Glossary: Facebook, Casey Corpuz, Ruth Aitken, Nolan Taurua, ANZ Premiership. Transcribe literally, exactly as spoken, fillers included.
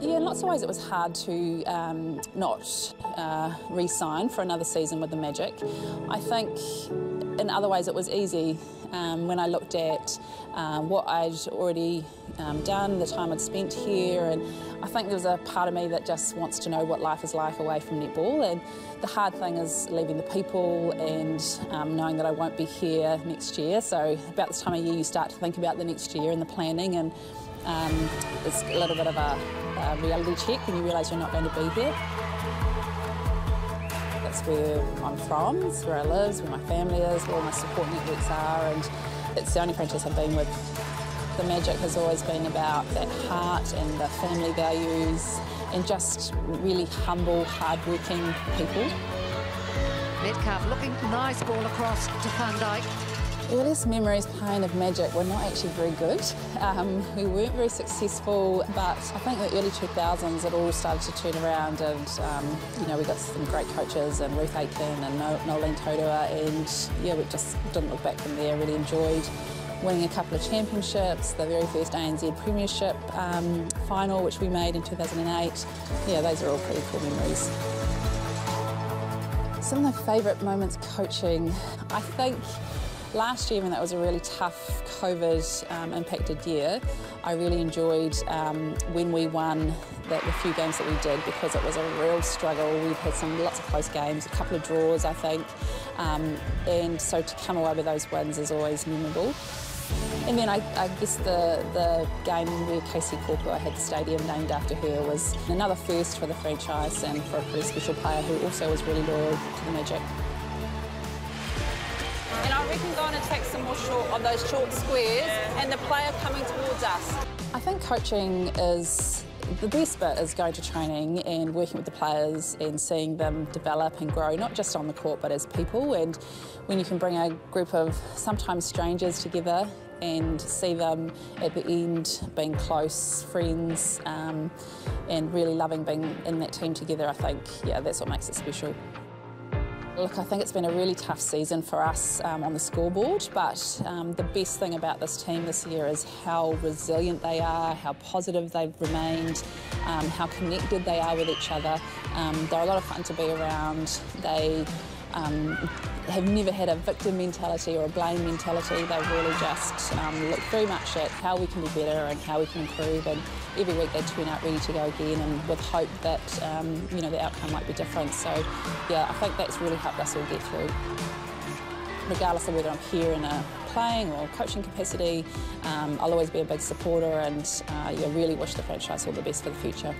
Yeah, in lots of ways it was hard to um, not uh, re-sign for another season with the Magic. I think in other ways it was easy um, when I looked at um, what I'd already um, done, the time I'd spent here, and I think there was a part of me that just wants to know what life is like away from netball, and the hard thing is leaving the people and um, knowing that I won't be here next year. So about this time of year you start to think about the next year and the planning, and Um, it's a little bit of a, a reality check when you realise you're not going to be there. That's where I'm from, it's where I live, it's where my family is, where all my support networks are, and it's the only franchise I've been with. The Magic has always been about that heart and the family values and just really humble, hard-working people. Metcalf looking, nice ball across to Van Dyke. Earliest memories playing of Magic were not actually very good. Um, we weren't very successful, but I think in the early two thousands it all started to turn around, and um, you know, we got some great coaches, and Ruth Aitken and Nolan Taurua, and yeah, we just didn't look back from there. Really enjoyed winning a couple of championships, the very first A N Z Premiership um, final, which we made in two thousand eight. Yeah, those are all pretty cool memories. Some of my favourite moments coaching, I think. Last year, when that was a really tough COVID-impacted um, year, I really enjoyed um, when we won the, the few games that we did, because it was a real struggle. We've had some lots of close games, a couple of draws, I think, um, and so to come away with those wins is always memorable. And then I, I guess the, the game where Casey Corpuz had the stadium named after her was another first for the franchise and for a pretty special player who also was really loyal to the Magic. And I reckon going to take some more short on those short squares, yeah. And the player coming towards us. I think coaching is, the best bit is going to training and working with the players and seeing them develop and grow, not just on the court but as people. And when you can bring a group of sometimes strangers together and see them at the end being close friends um, and really loving being in that team together, I think, yeah, that's what makes it special. Look, I think it's been a really tough season for us um, on the scoreboard, but um, the best thing about this team this year is how resilient they are, how positive they've remained, um, how connected they are with each other. Um, they're a lot of fun to be around. They um, have never had a victim mentality or a blame mentality. They really just um, look very much at how we can be better and how we can improve, and every week they turn out ready to go again, and with hope that um, you know, the outcome might be different. So yeah, I think that's really helped us all get through. Regardless of whether I'm here in a playing or coaching capacity, um, I'll always be a big supporter, and uh, yeah, really wish the franchise all the best for the future.